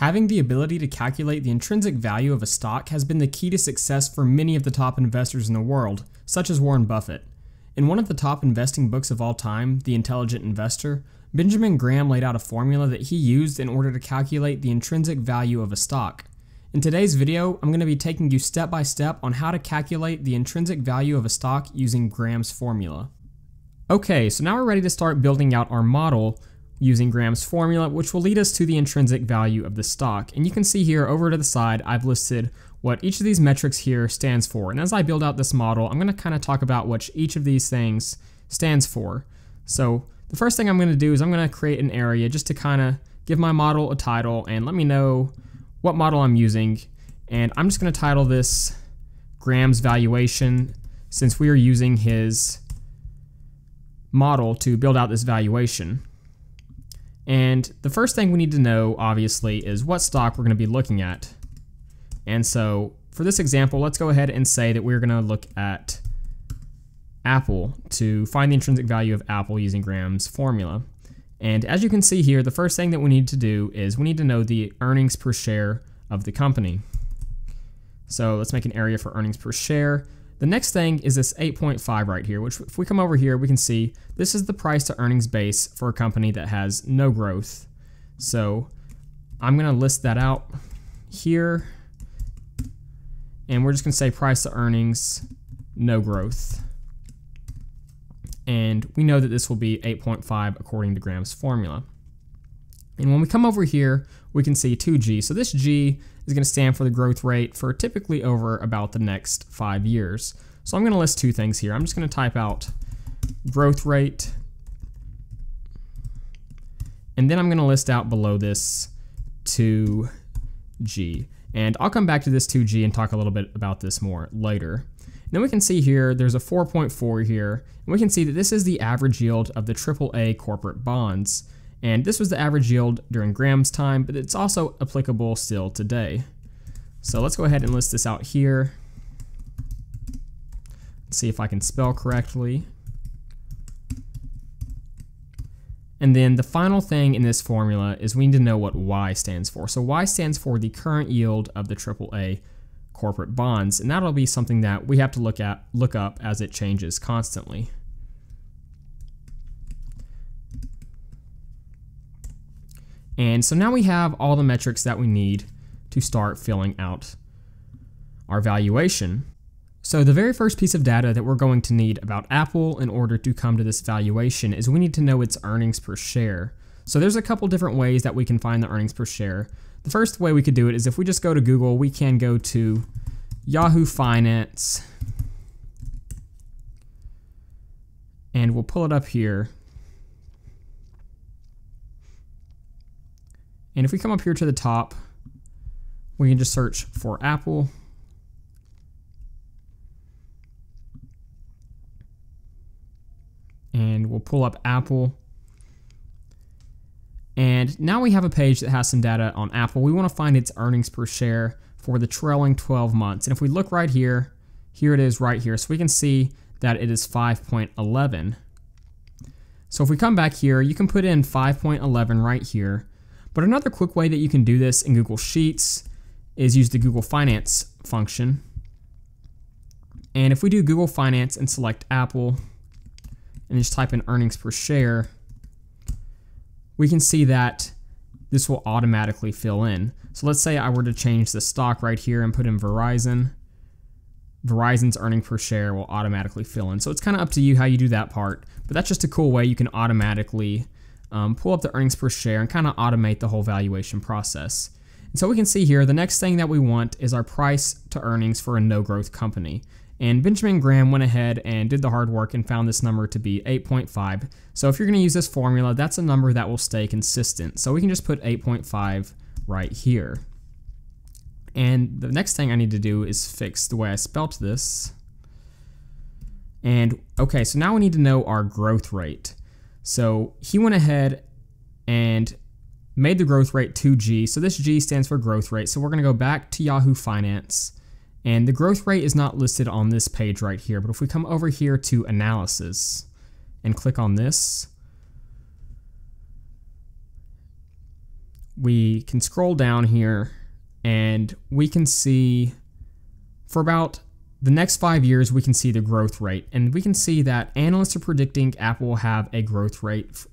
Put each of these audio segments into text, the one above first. Having the ability to calculate the intrinsic value of a stock has been the key to success for many of the top investors in the world, such as Warren Buffett. In one of the top investing books of all time, The Intelligent Investor, Benjamin Graham laid out a formula that he used in order to calculate the intrinsic value of a stock. In today's video, I'm going to be taking you step by step on how to calculate the intrinsic value of a stock using Graham's formula. Okay, so now we're ready to start building out our model using Graham's formula, which will lead us to the intrinsic value of the stock. And you can see here over to the side, I've listed what each of these metrics here stands for. And as I build out this model, I'm gonna kind of talk about what each of these things stands for. So the first thing I'm gonna do is I'm gonna create an area just to kind of give my model a title and let me know what model I'm using. And I'm just gonna title this Graham's valuation, since we are using his model to build out this valuation. And the first thing we need to know, obviously, is what stock we're going to be looking at. And so for this example, let's go ahead and say that we're going to look at Apple to find the intrinsic value of Apple using Graham's formula. And as you can see here, the first thing that we need to do is we need to know the earnings per share of the company. So let's make an area for earnings per share. The next thing is this 8.5 right here, which if we come over here, we can see this is the price to earnings base for a company that has no growth. So I'm gonna list that out here. And we're just gonna say price to earnings, no growth. And we know that this will be 8.5 according to Graham's formula. And when we come over here, we can see 2G. So this G is going to stand for the growth rate for typically over about the next 5 years. So I'm going to list two things here. I'm just going to type out growth rate. And then I'm going to list out below this 2G. And I'll come back to this 2G and talk a little bit about this more later. And then we can see here, there's a 4.4 here. And we can see that this is the average yield of the AAA corporate bonds. And this was the average yield during Graham's time, but it's also applicable still today. So let's go ahead and list this out here. Let's see if I can spell correctly. And then the final thing in this formula is we need to know what Y stands for. So Y stands for the current yield of the AAA corporate bonds, and that'll be something that we have to look up as it changes constantly. And so now we have all the metrics that we need to start filling out our valuation. So the very first piece of data that we're going to need about Apple in order to come to this valuation is we need to know its earnings per share. So there's a couple different ways that we can find the earnings per share. The first way we could do it is if we just go to Google, we can go to Yahoo Finance, and we'll pull it up here. And if we come up here to the top, we can just search for Apple. And we'll pull up Apple. And now we have a page that has some data on Apple. We want to find its earnings per share for the trailing 12 months. And if we look right here, here it is right here. So we can see that it is 5.11. So if we come back here, you can put in 5.11 right here. But another quick way that you can do this in Google Sheets is use the Google Finance function. And if we do Google Finance and select Apple and just type in earnings per share, we can see that this will automatically fill in. So let's say I were to change the stock right here and put in Verizon. Verizon's earnings per share will automatically fill in. So it's kind of up to you how you do that part, but that's just a cool way you can automatically pull up the earnings per share and kind of automate the whole valuation process. And so we can see here, the next thing that we want is our price to earnings for a no growth company. And Benjamin Graham went ahead and did the hard work and found this number to be 8.5. So if you're going to use this formula, that's a number that will stay consistent. So we can just put 8.5 right here. And the next thing I need to do is fix the way I spelt this. And okay, so now we need to know our growth rate. So he went ahead and made the growth rate 2G. So this G stands for growth rate. So we're going to go back to Yahoo Finance. And the growth rate is not listed on this page right here. But if we come over here to analysis and click on this, we can scroll down here and we can see for about the next 5 years, we can see the growth rate. And we can see that analysts are predicting Apple will have a growth rate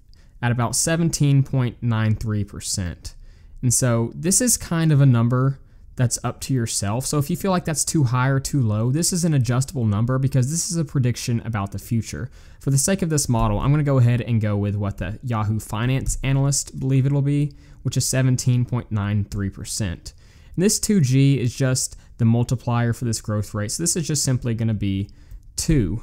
at about 17.93%. And so this is kind of a number that's up to yourself. So if you feel like that's too high or too low, this is an adjustable number because this is a prediction about the future. For the sake of this model, I'm gonna go ahead and go with what the Yahoo Finance analyst believe it'll be, which is 17.93%. And this 2G is just the multiplier for this growth rate. So this is just simply gonna be 2.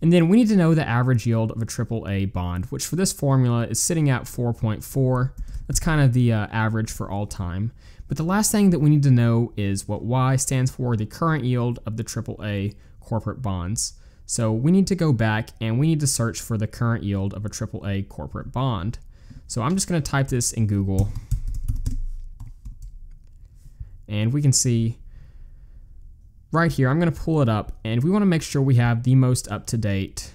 And then we need to know the average yield of a AAA bond, which for this formula is sitting at 4.4. That's kind of the average for all time. But the last thing that we need to know is what Y stands for, the current yield of the AAA corporate bonds. So we need to go back and we need to search for the current yield of a AAA corporate bond. So I'm just going to type this in Google. And we can see right here, I'm going to pull it up, and we want to make sure we have the most up-to-date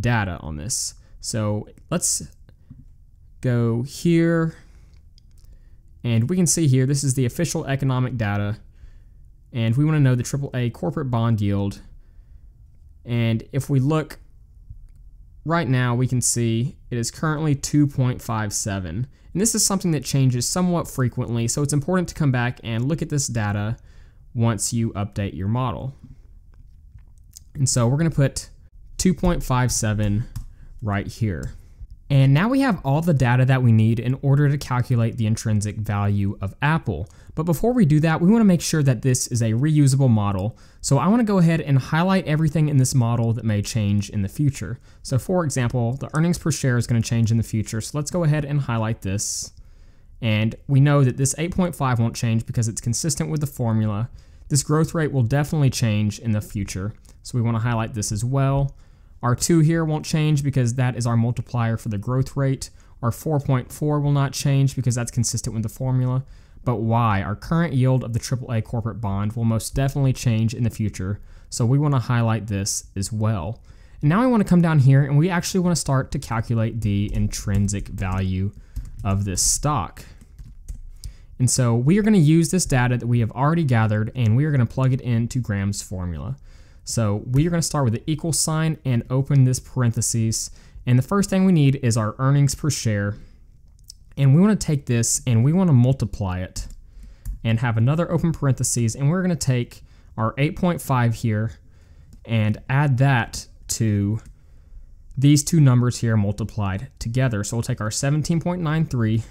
data on this. So let's go here. And we can see here, this is the official economic data, and we want to know the AAA corporate bond yield. And if we look right now, we can see it is currently 2.57. And this is something that changes somewhat frequently, so it's important to come back and look at this data once you update your model. And so we're going to put 2.57 right here. And now we have all the data that we need in order to calculate the intrinsic value of Apple. But before we do that, we want to make sure that this is a reusable model. So I want to go ahead and highlight everything in this model that may change in the future. So for example, the earnings per share is going to change in the future. So let's go ahead and highlight this. And we know that this 8.5 won't change because it's consistent with the formula. This growth rate will definitely change in the future. So we want to highlight this as well. Our 2 here won't change because that is our multiplier for the growth rate. Our 4.4 will not change because that's consistent with the formula. But Y, our current yield of the AAA corporate bond, will most definitely change in the future. So we want to highlight this as well. And now I want to come down here and we actually want to start to calculate the intrinsic value of this stock. And so we are going to use this data that we have already gathered and we are going to plug it into Graham's formula. So we are going to start with the equal sign and open this parentheses. And the first thing we need is our earnings per share. And we want to take this and we want to multiply it and have another open parentheses. And we're going to take our 8.5 here and add that to these two numbers here multiplied together. So we'll take our 17.93,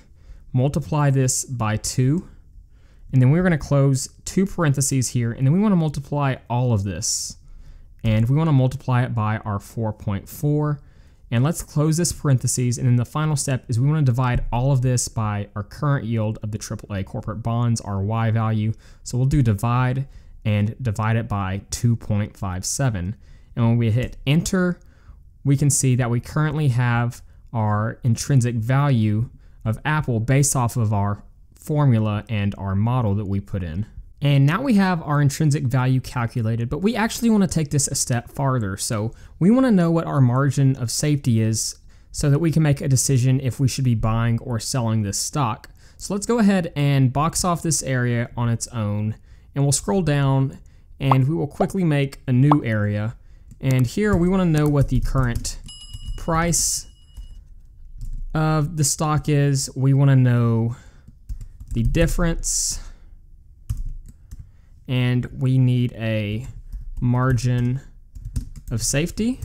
multiply this by 2. And then we're going to close two parentheses here. And then we want to multiply all of this. And we want to multiply it by our 4.4. And let's close this parentheses. And then the final step is we want to divide all of this by our current yield of the AAA corporate bonds, our Y value. So we'll do divide and divide it by 2.57. And when we hit enter, we can see that we currently have our intrinsic value of Apple based off of our formula and our model that we put in. And now we have our intrinsic value calculated, but we actually want to take this a step farther. So we want to know what our margin of safety is so that we can make a decision if we should be buying or selling this stock. So let's go ahead and box off this area on its own, and we'll scroll down and we will quickly make a new area. And here we want to know what the current price of the stock is. We want to know the difference, and we need a margin of safety,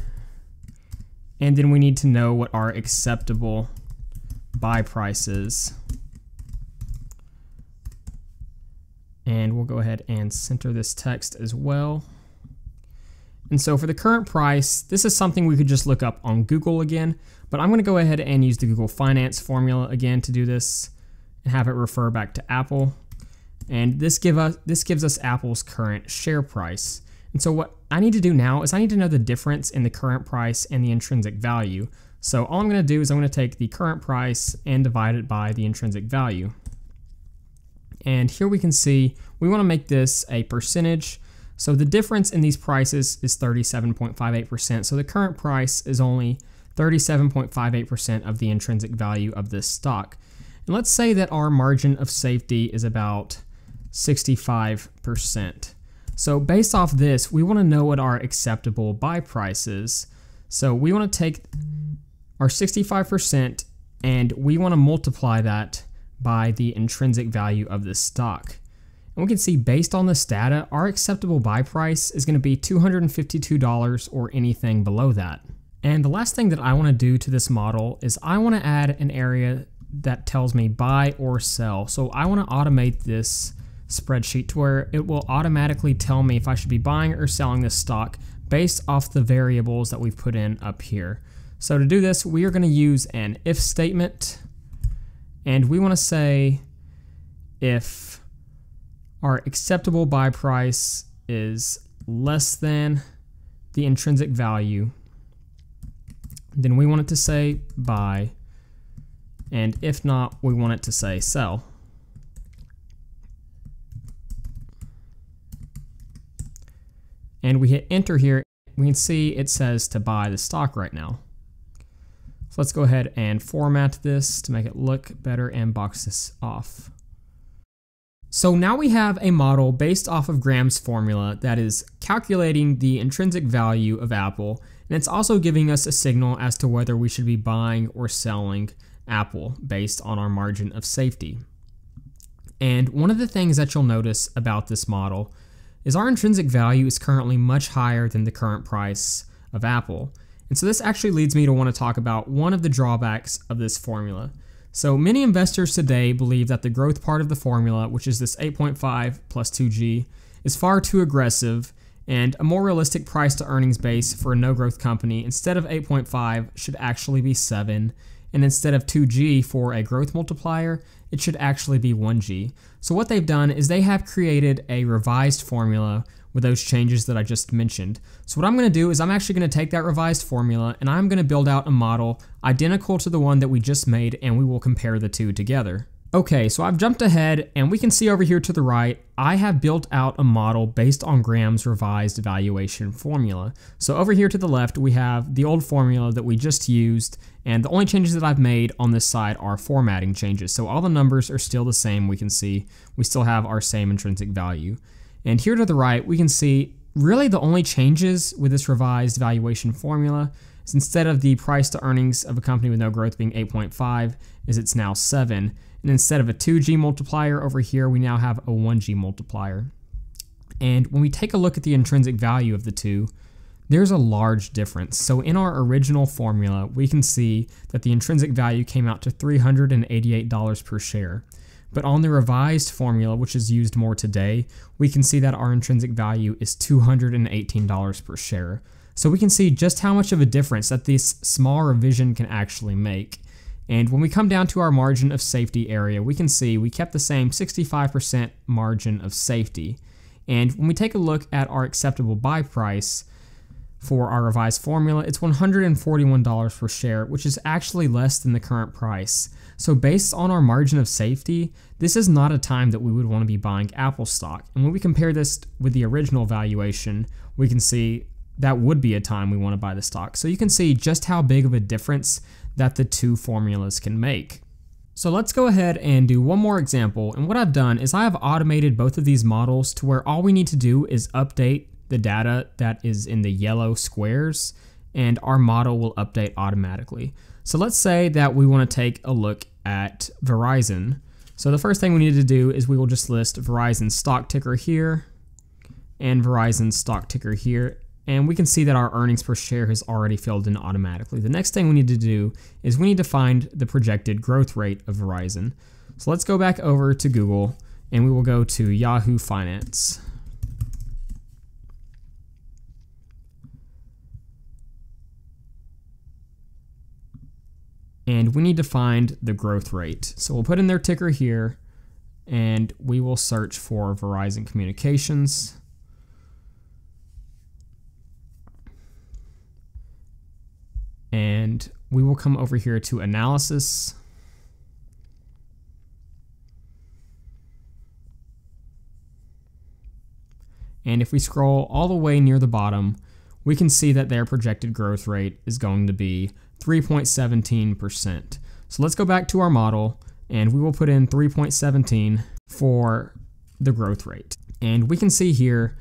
and then we need to know what our acceptable buy price is. And we'll go ahead and center this text as well. And so for the current price, this is something we could just look up on Google again, but I'm going to go ahead and use the Google Finance formula again to do this and have it refer back to Apple. And this gives us Apple's current share price. And so what I need to do now is I need to know the difference in the current price and the intrinsic value. So all I'm going to do is I'm going to take the current price and divide it by the intrinsic value. And here we can see we want to make this a percentage. So the difference in these prices is 37.58%. So the current price is only 37.58% of the intrinsic value of this stock. And let's say that our margin of safety is about 65%. So based off this, we want to know what our acceptable buy price is. So we want to take our 65% and we want to multiply that by the intrinsic value of the stock. And we can see based on this data, our acceptable buy price is going to be $252 or anything below that. And the last thing that I want to do to this model is I want to add an area that tells me buy or sell. So I want to automate this spreadsheet to where it will automatically tell me if I should be buying or selling this stock based off the variables that we've put in up here. So to do this, we are going to use an if statement, and we want to say if our acceptable buy price is less than the intrinsic value, then we want it to say buy, and if not, we want it to say sell. And we hit enter here, we can see it says to buy the stock right now. So let's go ahead and format this to make it look better and box this off. So now we have a model based off of Graham's formula that is calculating the intrinsic value of Apple, and it's also giving us a signal as to whether we should be buying or selling Apple based on our margin of safety. And one of the things that you'll notice about this model is our intrinsic value is currently much higher than the current price of Apple. And so this actually leads me to want to talk about one of the drawbacks of this formula. So many investors today believe that the growth part of the formula, which is this 8.5 plus 2G, is far too aggressive, and a more realistic price to earnings base for a no-growth company instead of 8.5 should actually be 7, and instead of 2G for a growth multiplier, it should actually be 1G. So what they've done is they have created a revised formula with those changes that I just mentioned. So what I'm going to do is I'm actually going to take that revised formula and I'm going to build out a model identical to the one that we just made, and we will compare the two together. Okay, so I've jumped ahead and we can see over here to the right, I have built out a model based on Graham's revised valuation formula. So over here to the left, we have the old formula that we just used, and the only changes that I've made on this side are formatting changes. So all the numbers are still the same. We can see we still have our same intrinsic value. And here to the right, we can see really the only changes with this revised valuation formula is instead of the price to earnings of a company with no growth being 8.5, is it's now 7. And instead of a 2G multiplier over here, we now have a 1G multiplier. And when we take a look at the intrinsic value of the two, there's a large difference. So in our original formula, we can see that the intrinsic value came out to $388 per share. But on the revised formula, which is used more today, we can see that our intrinsic value is $218 per share. So we can see just how much of a difference that this small revision can actually make. And when we come down to our margin of safety area, we can see we kept the same 65% margin of safety. And when we take a look at our acceptable buy price for our revised formula, it's $141 per share, which is actually less than the current price. So based on our margin of safety, this is not a time that we would want to be buying Apple stock. And when we compare this with the original valuation, we can see that would be a time we want to buy the stock. So you can see just how big of a difference that the two formulas can make. So let's go ahead and do one more example. And what I've done is I have automated both of these models to where all we need to do is update the data that is in the yellow squares, and our model will update automatically. So let's say that we want to take a look at Verizon. So the first thing we need to do is we will just list Verizon stock ticker here and Verizon stock ticker here. And we can see that our earnings per share has already filled in automatically. The next thing we need to do is we need to find the projected growth rate of Verizon. So let's go back over to Google and we will go to Yahoo Finance. And we need to find the growth rate. So we'll put in their ticker here and we will search for Verizon Communications. And we will come over here to analysis. And if we scroll all the way near the bottom, we can see that their projected growth rate is going to be 3.17%. So let's go back to our model and we will put in 3.17 for the growth rate. And we can see here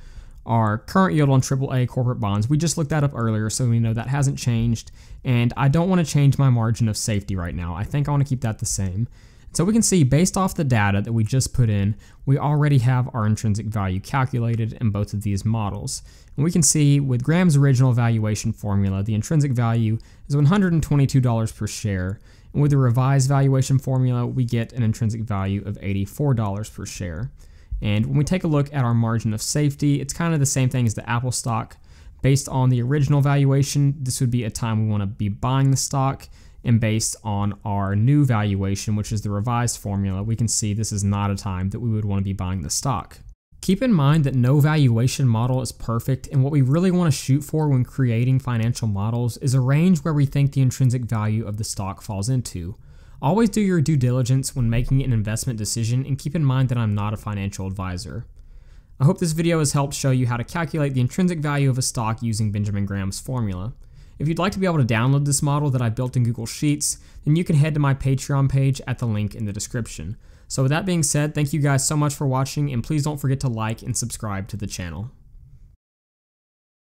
our current yield on AAA corporate bonds. We just looked that up earlier, so we know that hasn't changed. And I don't want to change my margin of safety right now. I think I want to keep that the same. So we can see, based off the data that we just put in, we already have our intrinsic value calculated in both of these models. And we can see with Graham's original valuation formula, the intrinsic value is $122 per share. And with the revised valuation formula, we get an intrinsic value of $84 per share. And when we take a look at our margin of safety, it's kind of the same thing as the Apple stock. Based on the original valuation, this would be a time we want to be buying the stock. And based on our new valuation, which is the revised formula, we can see this is not a time that we would want to be buying the stock. Keep in mind that no valuation model is perfect, and what we really want to shoot for when creating financial models is a range where we think the intrinsic value of the stock falls into. Always do your due diligence when making an investment decision, and keep in mind that I'm not a financial advisor. I hope this video has helped show you how to calculate the intrinsic value of a stock using Benjamin Graham's formula. If you'd like to be able to download this model that I built in Google Sheets, then you can head to my Patreon page at the link in the description. So with that being said, thank you guys so much for watching, and please don't forget to like and subscribe to the channel.